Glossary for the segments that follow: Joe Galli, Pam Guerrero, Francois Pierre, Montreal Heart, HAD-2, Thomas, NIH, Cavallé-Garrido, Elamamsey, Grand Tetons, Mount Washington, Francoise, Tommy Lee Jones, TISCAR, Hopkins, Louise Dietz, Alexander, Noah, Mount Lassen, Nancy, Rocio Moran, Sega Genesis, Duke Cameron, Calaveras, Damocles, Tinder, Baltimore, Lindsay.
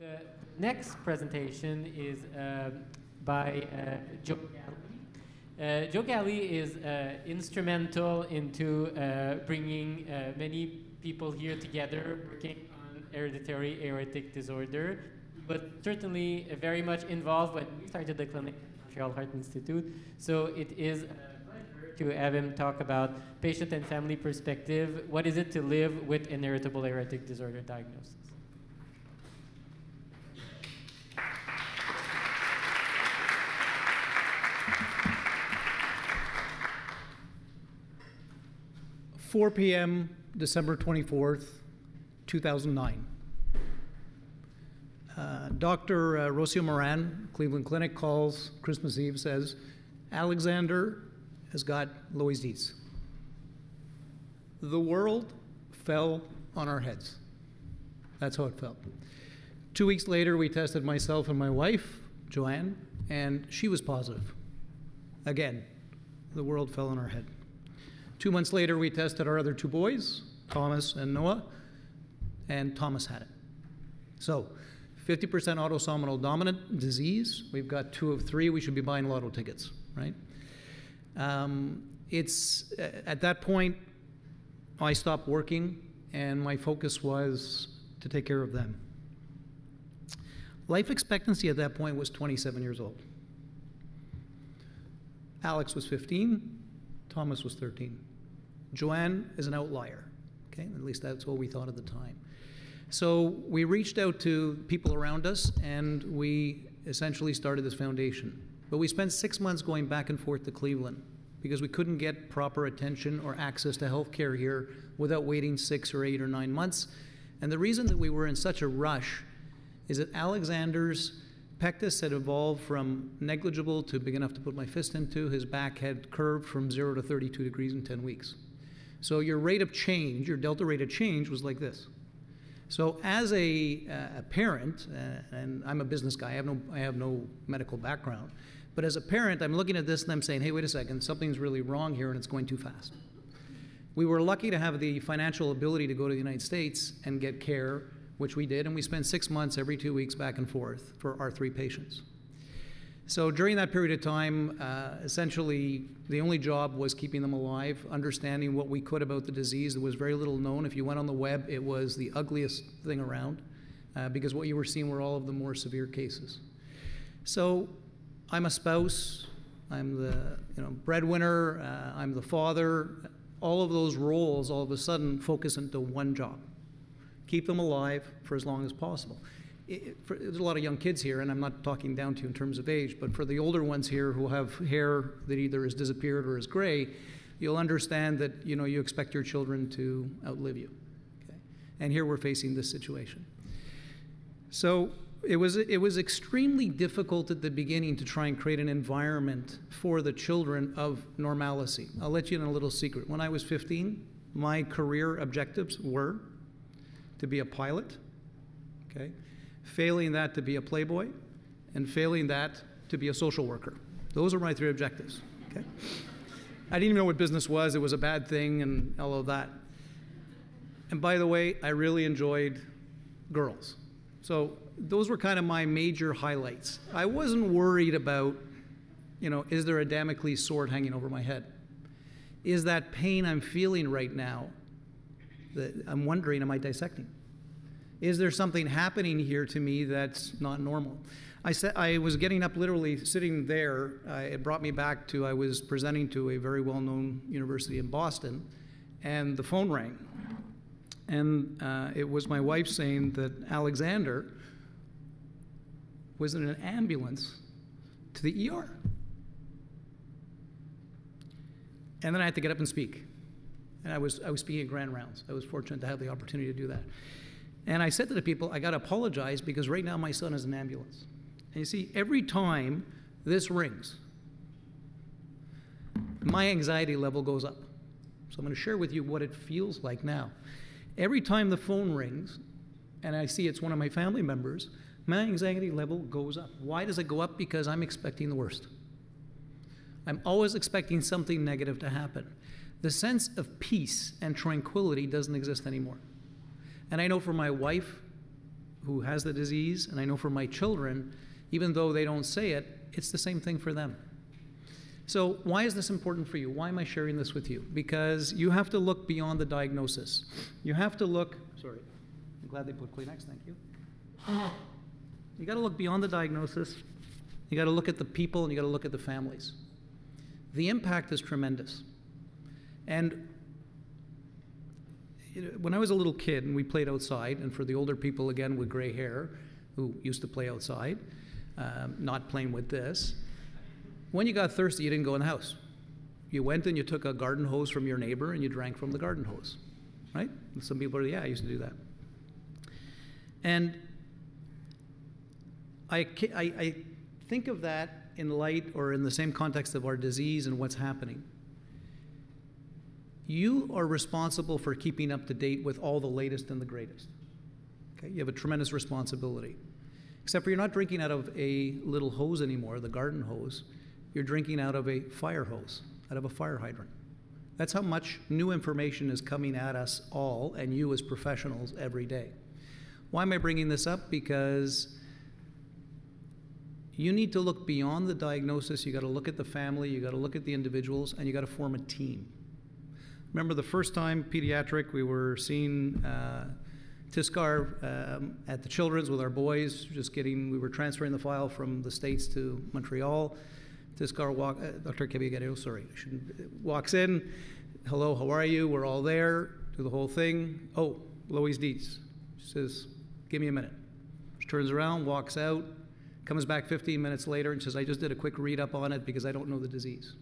The next presentation is by Joe Galli. Joe Galli is instrumental into bringing many people here together working on hereditary aortic disorder, but certainly very much involved when we started the clinic at Montreal Heart Institute. So it is to have him talk about patient and family perspective. What is it to live with an inheritable aortic disorder diagnosis? (4 p.m., December 24th, 2009. Dr. Rocio Moran, Cleveland Clinic, calls Christmas Eve, says, Alexander has got Louise Dietz. The world fell on our heads. That's how it felt. 2 weeks later, we tested myself and my wife, Joanne, and she was positive. Again, the world fell on our head. 2 months later, we tested our other two boys, Thomas and Noah, and Thomas had it. So 50% autosomal dominant disease. We've got 2 of 3. We should be buying lotto tickets, right? It's at that point, I stopped working, and my focus was to take care of them. Life expectancy at that point was 27 years old. Alex was 15. Thomas was 13. Joanne is an outlier, okay? At least that's what we thought at the time. So we reached out to people around us, and we essentially started this foundation. But we spent 6 months going back and forth to Cleveland because we couldn't get proper attention or access to health care here without waiting 6 or 8 or 9 months. And the reason that we were in such a rush is that Alexander's pectus had evolved from negligible to big enough to put my fist into. His back had curved from 0 to 32 degrees in 10 weeks. So your rate of change, your delta rate of change, was like this. So as a parent, and I'm a business guy, I have no medical background, but as a parent, I'm looking at this and I'm saying, hey, wait a second, something's really wrong here and it's going too fast. We were lucky to have the financial ability to go to the United States and get care, which we did, and we spent 6 months every 2 weeks back and forth for our 3 patients. So during that period of time, essentially the only job was keeping them alive, understanding what we could about the disease. There was very little known. If you went on the web, it was the ugliest thing around because what you were seeing were all of the more severe cases. So I'm a spouse, I'm the breadwinner, I'm the father. All of those roles all of a sudden focus into one job. Keep them alive for as long as possible. There's a lot of young kids here, and I'm not talking down to you in terms of age, but for the older ones here who have hair that either has disappeared or is gray, you'll understand that you expect your children to outlive you. Okay? And here we're facing this situation. So it was extremely difficult at the beginning to try and create an environment for the children of normalcy. I'll let you in a little secret. When I was 15, my career objectives were to be a pilot, okay? Failing that, to be a playboy, and failing that, to be a social worker. Those are my 3 objectives, okay? I didn't even know what business was. It was a bad thing and all of that. And by the way, I really enjoyed girls. So those were kind of my major highlights. I wasn't worried about, is there a Damocles sword hanging over my head? Is that pain I'm feeling right now that I'm wondering, am I dissecting? Is there something happening here to me that's not normal? I was getting up, literally sitting there. It brought me back to, I was presenting to a very well-known university in Boston, and the phone rang. And it was my wife saying that Alexander was in an ambulance to the ER. And then I had to get up and speak. And I was speaking at Grand Rounds. I was fortunate to have the opportunity to do that. And I said to the people, I got to apologize because right now my son is in an ambulance. And you see, every time this rings, my anxiety level goes up. So I'm going to share with you what it feels like now. Every time the phone rings, and I see it's one of my family members, my anxiety level goes up. Why does it go up? Because I'm expecting the worst. I'm always expecting something negative to happen. The sense of peace and tranquility doesn't exist anymore. And I know for my wife, who has the disease, and I know for my children, even though they don't say it, it's the same thing for them. So why is this important for you? Why am I sharing this with you? Because you have to look beyond the diagnosis. You have to look, sorry, I'm glad they put Kleenex, thank you. You gotta look beyond the diagnosis. You gotta look at the people and you gotta look at the families. The impact is tremendous. And when I was a little kid and we played outside, and for the older people again with gray hair who used to play outside, not playing with this, when you got thirsty, you didn't go in the house. You went and you took a garden hose from your neighbor and you drank from the garden hose, right? And some people are, yeah, I used to do that. And I think of that in light or in the same context of our disease and what's happening. You are responsible for keeping up to date with all the latest and the greatest. Okay? You have a tremendous responsibility. Except for you're not drinking out of a little hose anymore, the garden hose. You're drinking out of a fire hose, out of a fire hydrant. That's how much new information is coming at us all and you as professionals every day. Why am I bringing this up? Because you need to look beyond the diagnosis. You got to look at the family, you got to look at the individuals, and you got to form a team. Remember the first time pediatric, we were seeing TISCAR at the Children's with our boys, just getting, we were transferring the file from the States to Montreal. TISCAR, Dr. Cavallé-Garrido, sorry, walks in, hello, how are you? We're all there, do the whole thing. Oh, Louise Dietz, she says, give me a minute. She turns around, walks out, comes back 15 minutes later and says, I just did a quick read up on it because I don't know the disease.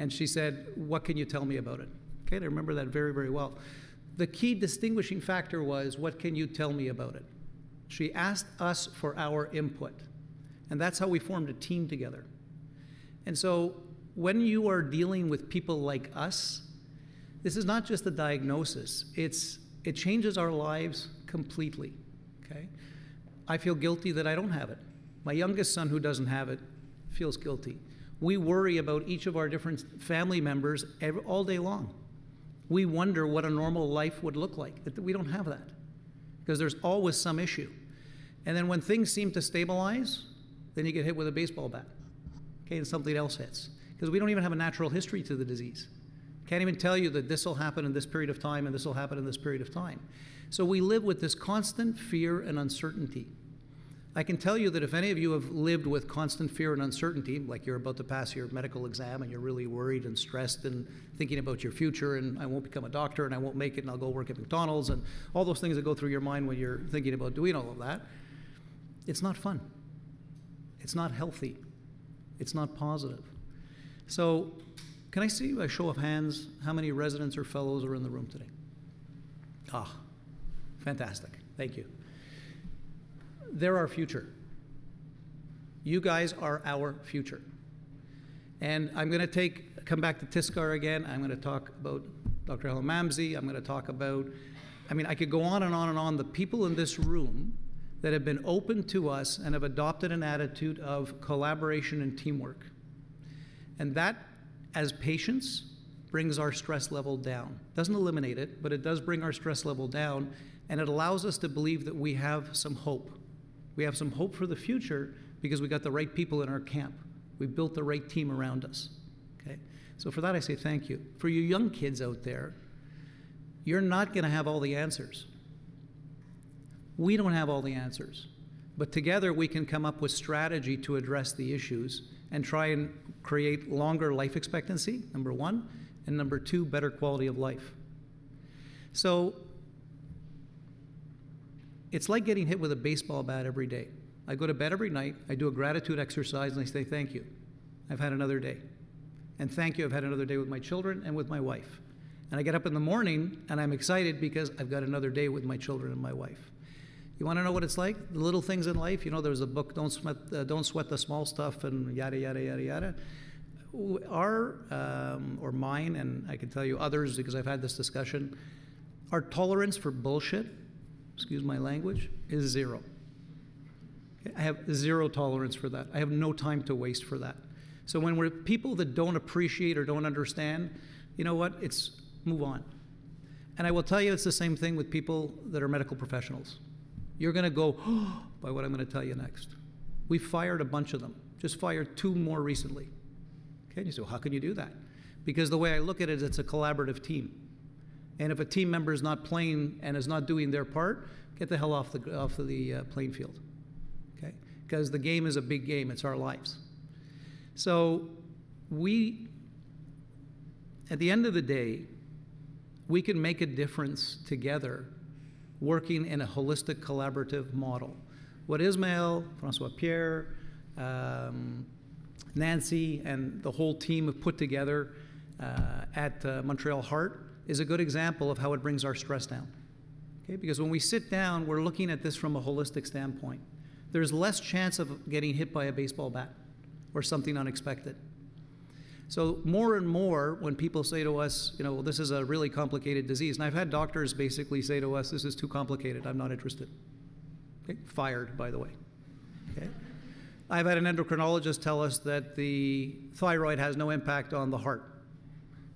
And she said, what can you tell me about it? Okay, I remember that very, very well. The key distinguishing factor was, what can you tell me about it? She asked us for our input. And that's how we formed a team together. And so when you are dealing with people like us, this is not just the diagnosis. It changes our lives completely, okay? I feel guilty that I don't have it. My youngest son, who doesn't have it, feels guilty. We worry about each of our different family members all day long. We wonder what a normal life would look like. We don't have that because there's always some issue. And then when things seem to stabilize, then you get hit with a baseball bat, okay, and something else hits because we don't even have a natural history to the disease. Can't even tell you that this will happen in this period of time and this will happen in this period of time. So we live with this constant fear and uncertainty. I can tell you that if any of you have lived with constant fear and uncertainty, like you're about to pass your medical exam and you're really worried and stressed and thinking about your future and I won't become a doctor and I won't make it and I'll go work at McDonald's and all those things that go through your mind when you're thinking about doing all of that, it's not fun. It's not healthy. It's not positive. So can I see a show of hands? How many residents or fellows are in the room today? Ah, fantastic. Thank you. They're our future. You guys are our future. And I'm going to come back to TISCAR again. I'm going to talk about Dr. Elamamsey. I'm going to talk about, I mean, I could go on and on and on. The people in this room that have been open to us and have adopted an attitude of collaboration and teamwork. And that, as patients, brings our stress level down. Doesn't eliminate it, but it does bring our stress level down, and it allows us to believe that we have some hope. We have some hope for the future because we got the right people in our camp. We built the right team around us, okay? So for that, I say thank you. For you young kids out there, you're not gonna have all the answers. We don't have all the answers, but together we can come up with strategy to address the issues and try and create longer life expectancy, number one, and number two, better quality of life. So it's like getting hit with a baseball bat every day. I go to bed every night, I do a gratitude exercise, and I say, thank you, I've had another day. And thank you, I've had another day with my children and with my wife. And I get up in the morning, and I'm excited because I've got another day with my children and my wife. You want to know what it's like? The little things in life. You know, there's a book, Don't Sweat the Small Stuff, and yada, yada, yada, yada. Or mine, and I can tell you others because I've had this discussion, our tolerance for bullshit, excuse my language, is zero. I have zero tolerance for that. I have no time to waste for that. So when we're people that don't appreciate or don't understand, you know what? It's move on. And I will tell you it's the same thing with people that are medical professionals. you're going to go, oh, by what I'm going to tell you next. We fired a bunch of them, just fired 2 more recently. Okay, and you say, well, how can you do that? Because the way I look at it is it's a collaborative team. And if a team member is not playing and is not doing their part, get the hell off the playing field, okay? Because the game is a big game, it's our lives. So we, at the end of the day, we can make a difference together working in a holistic collaborative model. What Ismael, Francois Pierre, Nancy, and the whole team have put together at Montreal Heart is a good example of how it brings our stress down. Okay? Because when we sit down, we're looking at this from a holistic standpoint. There's less chance of getting hit by a baseball bat or something unexpected. So more and more, when people say to us, you know, well, this is a really complicated disease, and I've had doctors basically say to us, this is too complicated, I'm not interested. Okay? Fired, by the way. Okay? I've had an endocrinologist tell us that the thyroid has no impact on the heart.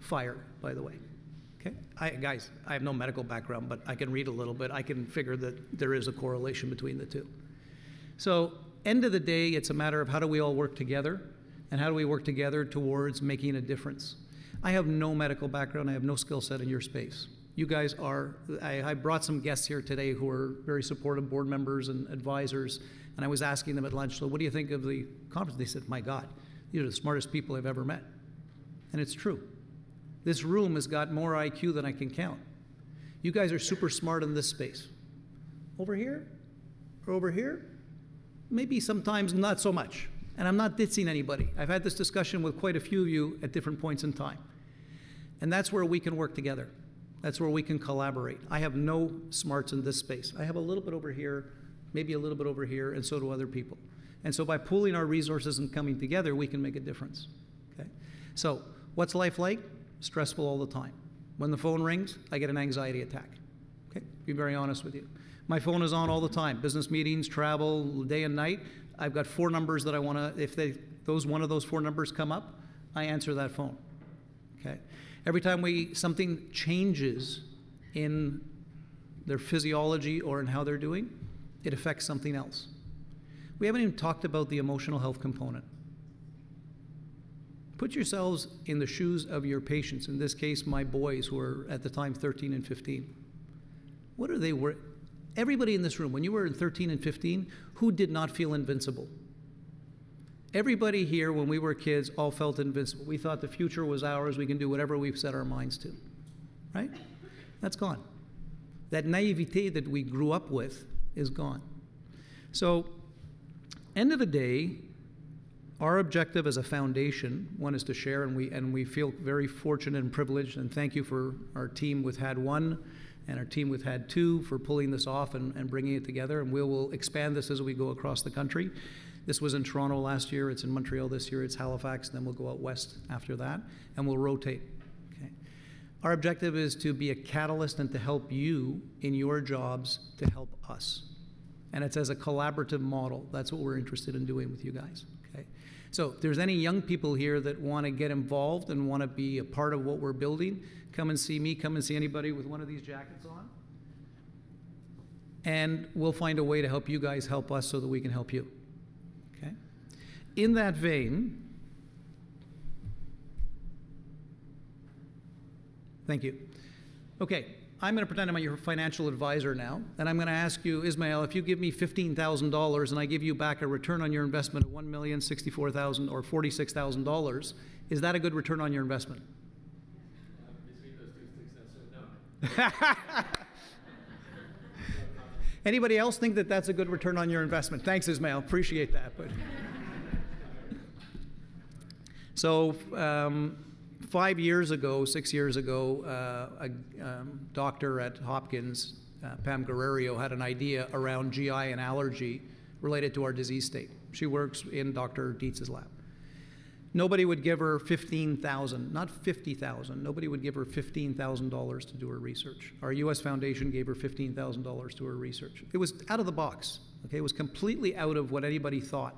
Fired, by the way. Okay? Guys, I have no medical background, but I can read a little bit. I can figure that there is a correlation between the two. So end of the day, it's a matter of how do we all work together, and how do we work together towards making a difference. I have no medical background. I have no skill set in your space. You guys are, I brought some guests here today who are very supportive board members and advisors, and I was asking them at lunch, so what do you think of the conference? They said, my God, these are the smartest people I've ever met. And it's true. This room has got more IQ than I can count. You guys are super smart in this space. Over here, or over here, maybe sometimes not so much. And I'm not ditzing anybody. I've had this discussion with quite a few of you at different points in time. And that's where we can work together. That's where we can collaborate. I have no smarts in this space. I have a little bit over here, maybe a little bit over here, and so do other people. And so by pooling our resources and coming together, we can make a difference. Okay? So what's life like? Stressful all the time. When the phone rings, I get an anxiety attack. Okay? Be very honest with you. My phone is on all the time. Business meetings, travel, day and night. I've got 4 numbers that I want to, if one of those 4 numbers come up, I answer that phone, okay? Every time something changes in their physiology or in how they're doing, it affects something else. We haven't even talked about the emotional health component. Put yourselves in the shoes of your patients, in this case, my boys who were at the time 13 and 15. What are they worth? Everybody in this room, when you were in 13 and 15, who did not feel invincible? Everybody here, when we were kids, all felt invincible. We thought the future was ours. We can do whatever we've set our minds to, right? That's gone. That naivete that we grew up with is gone. So, end of the day, our objective as a foundation, one is to share, and we feel very fortunate and privileged, and thank you for our team with HAD-1, and our team with HAD-2 for pulling this off and bringing it together, and we will expand this as we go across the country. This was in Toronto last year, it's in Montreal this year, it's Halifax, and then we'll go out west after that, and we'll rotate. Okay. Our objective is to be a catalyst and to help you in your jobs to help us. And it's as a collaborative model. That's what we're interested in doing with you guys. Okay. So if there's any young people here that want to get involved and want to be a part of what we're building, come and see me, come and see anybody with one of these jackets on. And we'll find a way to help you guys help us so that we can help you. Okay? In that vein, thank you. Okay, I'm going to pretend I'm your financial advisor now, and I'm going to ask you, Ismael, if you give me $15,000 and I give you back a return on your investment of $1,064,000 or $46,000, is that a good return on your investment? Anybody else think that that's a good return on your investment? Thanks, Ismael. Appreciate that. But so 5 years ago, 6 years ago, a doctor at Hopkins, Pam Guerrero, had an idea around GI and allergy related to our disease state. She works in Dr. Dietz's lab. Nobody would give her $15,000, not $50,000. Nobody would give her $15,000 to do her research. Our U.S. Foundation gave her $15,000 to her research. It was out of the box. Okay, it was completely out of what anybody thought.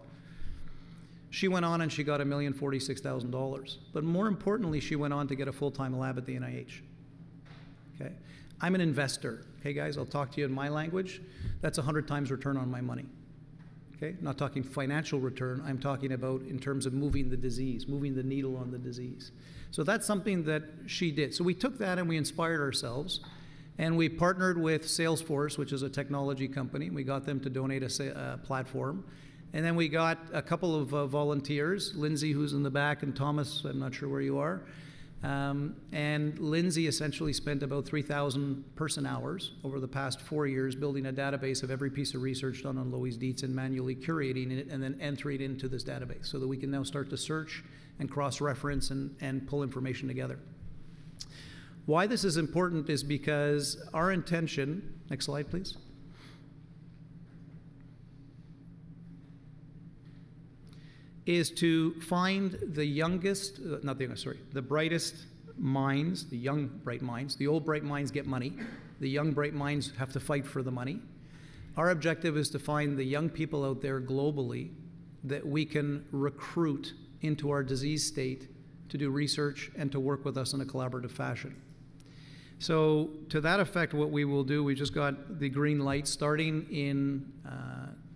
She went on and she got $1,046,000. But more importantly, she went on to get a full-time lab at the NIH. Okay, I'm an investor. Okay, guys, I'll talk to you in my language. That's 100 times return on my money. Okay, not talking financial return, I'm talking about in terms of moving the disease, moving the needle on the disease. So that's something that she did. So we took that and we inspired ourselves, and we partnered with Salesforce, which is a technology company. We got them to donate a platform, and then we got a couple of volunteers, Lindsay, who's in the back, and Thomas, I'm not sure where you are. And Lindsay essentially spent about 3,000 person hours over the past 4 years building a database of every piece of research done on Louise Dietz and manually curating it and then entering it into this database so that we can now start to search and cross-reference and pull information together. Why this is important is because our intention, next slide please. Is to find the youngest, not the youngest, sorry, the brightest minds, the young bright minds. The old bright minds get money. The young bright minds have to fight for the money. Our objective is to find the young people out there globally that we can recruit into our disease state to do research and to work with us in a collaborative fashion. So to that effect, what we will do, we just got the green light starting in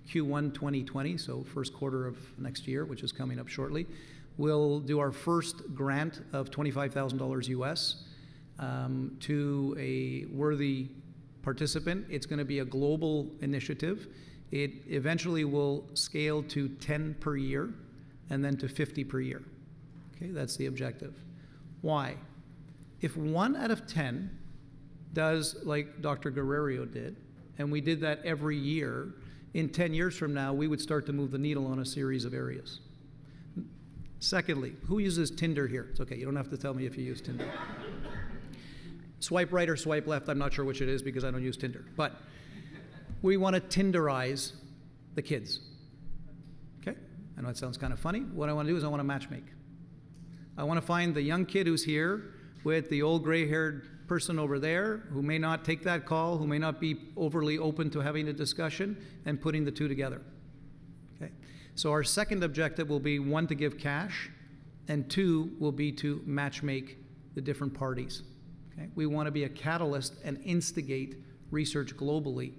Q1 2020, so first quarter of next year, which is coming up shortly. We'll do our first grant of $25,000 US to a worthy participant. It's going to be a global initiative. It eventually will scale to 10 per year and then to 50 per year. Okay, that's the objective. Why? If 1 out of 10 does like Dr. Guerrero did, and we did that every year, in 10 years from now, we would start to move the needle on a series of areas. Secondly, who uses Tinder here? It's okay, you don't have to tell me if you use Tinder. Swipe right or swipe left, I'm not sure which it is because I don't use Tinder. But we want to Tinderize the kids. Okay? I know it sounds kind of funny. What I want to do is I want to matchmake. I want to find the young kid who's here with the old gray-haired person over there who may not take that call, who may not be overly open to having a discussion, and putting the two together. Okay. So our second objective will be, one, to give cash, and two, will be to matchmake the different parties. Okay. We want to be a catalyst and instigate research globally.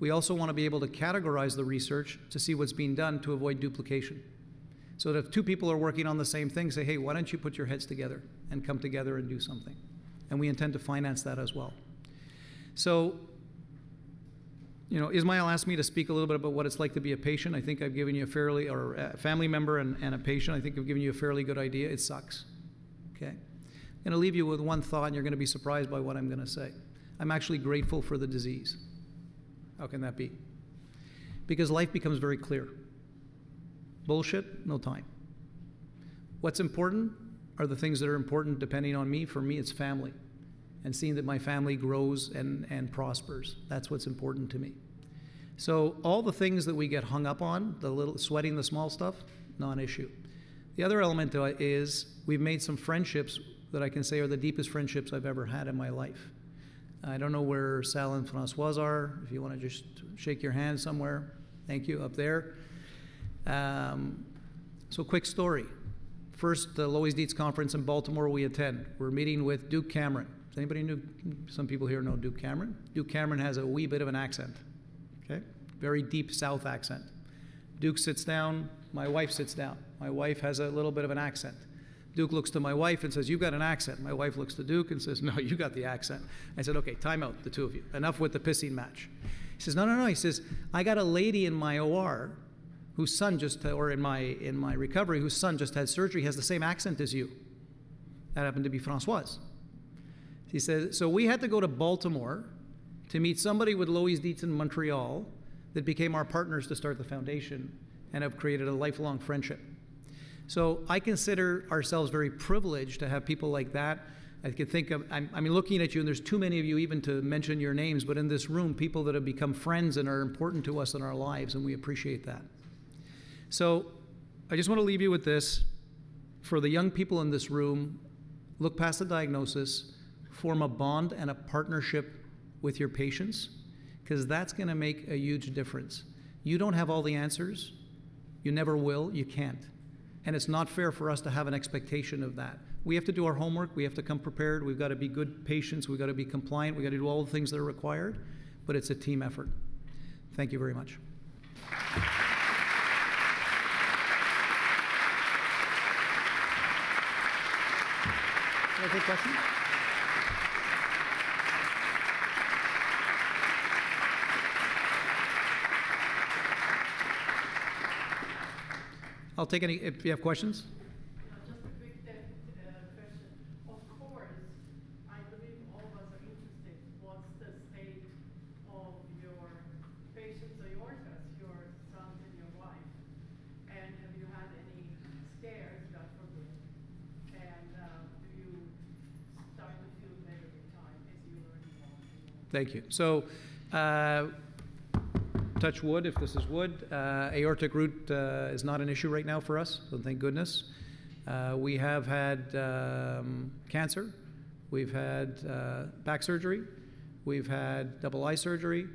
We also want to be able to categorize the research to see what's being done to avoid duplication. So that if two people are working on the same thing, say, hey, why don't you put your heads together and come together and do something? And we intend to finance that as well. So, you know, Ismael asked me to speak a little bit about what it's like to be a patient. I think I've given you a fairly, or a family member and a patient, I think I've given you a fairly good idea. It sucks, okay? I'm gonna leave you with one thought, and you're gonna be surprised by what I'm gonna say. I'm actually grateful for the disease. How can that be? Because life becomes very clear. Bullshit, no time. What's important are the things that are important depending on me. For me, it's family, and seeing that my family grows and prospers. That's what's important to me. So all the things that we get hung up on, the little sweating, the small stuff, non-issue. The other element to it is we've made some friendships that I can say are the deepest friendships I've ever had in my life. I don't know where Sal and Francoise are. If you want to just shake your hand somewhere, thank you, up there. So quick story. First, the Louise Dietz conference in Baltimore we attend. We're meeting with Duke Cameron. Does anybody know? Some people here know Duke Cameron. Duke Cameron has a wee bit of an accent, okay? Very deep South accent. Duke sits down. My wife sits down. My wife has a little bit of an accent. Duke looks to my wife and says, you've got an accent. My wife looks to Duke and says, no, you got the accent. I said, okay, time out, the two of you. Enough with the pissing match. He says, no, no, no. He says, I got a lady in my OR whose son just, or in my recovery, whose son just had surgery, has the same accent as you. That happened to be Francoise. She says, so we had to go to Baltimore to meet somebody with Louise Dietz in Montreal that became our partners to start the foundation and have created a lifelong friendship. So I consider ourselves very privileged to have people like that. I could think of, I mean, looking at you, and there's too many of you even to mention your names, but in this room, people that have become friends and are important to us in our lives, and we appreciate that. So I just want to leave you with this. For the young people in this room, look past the diagnosis, form a bond and a partnership with your patients, because that's going to make a huge difference. You don't have all the answers. You never will. You can't. And it's not fair for us to have an expectation of that. we have to do our homework, we have to come prepared, we've got to be good patients, we've got to be compliant, we've got to do all the things that are required, but it's a team effort. Thank you very much. Can I take questions? I'll take any, if you have questions. Just a quick question. Of course, I believe all of us are interested. What's the state of your patient's aortas, your son and your wife? And have you had any scares, God forbid? And do you start to feel better with time as you learn more? Thank you. So, touch wood, if this is wood, aortic root is not an issue right now for us, so thank goodness. We have had cancer, we've had back surgery, we've had double eye surgery,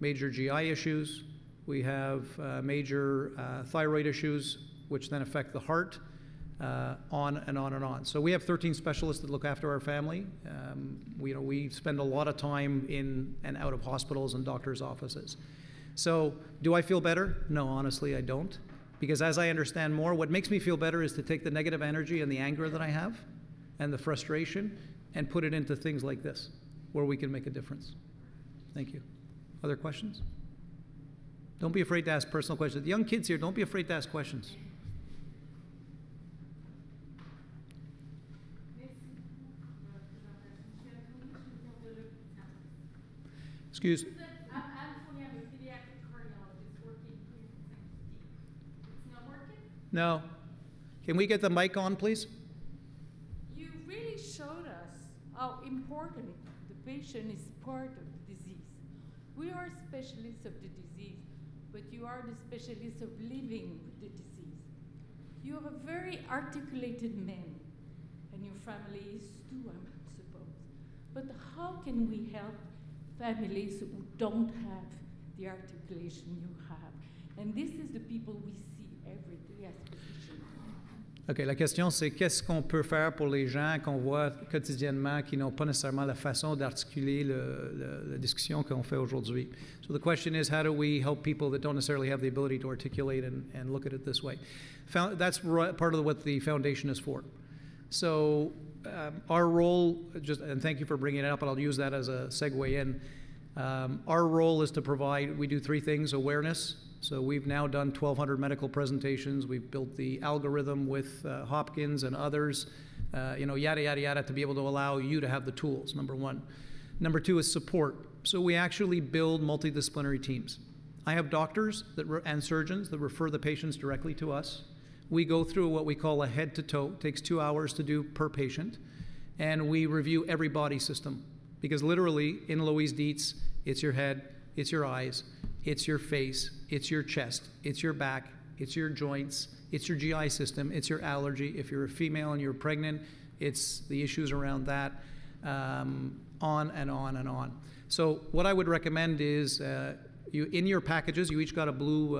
major GI issues, we have major thyroid issues, which then affect the heart, on and on and on. So we have 13 specialists that look after our family. We spend a lot of time in and out of hospitals and doctors' offices. So do I feel better? No, honestly, I don't. Because as I understand more, what makes me feel better is to take the negative energy and the anger that I have and the frustration and put it into things like this, where we can make a difference. Thank you. Other questions? Don't be afraid to ask personal questions. The young kids here, don't be afraid to ask questions. Excuse me. No. Can we get the mic on, please? You really showed us how important the patient is part of the disease. We are specialists of the disease, but you are the specialists of living with the disease. You are a very articulated man, and your family is too, I suppose. But how can we help families who don't have the articulation you have? And this is the people we see. OK, la question, c'est qu'est-ce qu'on peut faire pour les gens qu'on voit quotidiennement qui n'ont pas nécessairement la façon d'articuler la discussion qu'on fait aujourd'hui? So the question is, how do we help people that don't necessarily have the ability to articulate and look at it this way? That's part of what the foundation is for. So our role, and thank you for bringing it up, and I'll use that as a segue in. Our role is to provide, we do three things: awareness. So we've now done 1,200 medical presentations. We've built the algorithm with Hopkins and others, yada, yada, yada, to be able to allow you to have the tools, number one. Number two is support. So we actually build multidisciplinary teams. I have doctors and surgeons that refer the patients directly to us. We go through what we call a head-to-toe. It takes 2 hours to do per patient. And we review every body system. Because literally, in Louise Dietz, it's your head, it's your eyes, it's your face, it's your chest, it's your back, it's your joints, it's your GI system, it's your allergy. If you're a female and you're pregnant, it's the issues around that, on and on and on. So what I would recommend is, in your packages, you each got a blue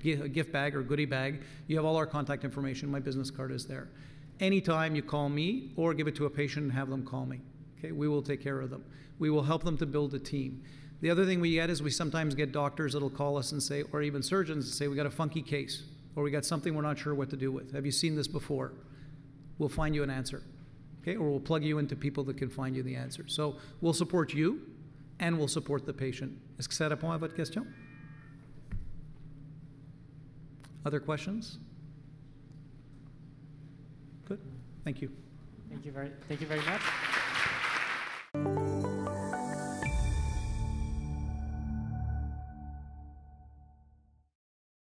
gift bag or goodie bag. You have all our contact information. My business card is there. Anytime you call me or give it to a patient and have them call me, okay, we will take care of them. We will help them to build a team. The other thing we get is we sometimes get doctors that'll call us and say, or even surgeons and say, we got a funky case, or we got something we're not sure what to do with. Have you seen this before? We'll find you an answer, okay? Or we'll plug you into people that can find you the answer. So we'll support you, and we'll support the patient. Est-ce que ça répond à votre question? Other questions? Good. Thank you. Thank you very much.